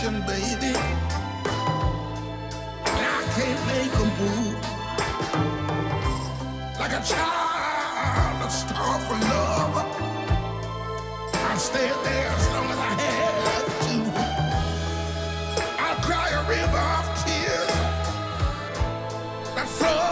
action, baby. I can't make a move like a child that's starved for love. I'll stay there as long as I have to. I'll cry a river of tears that flow.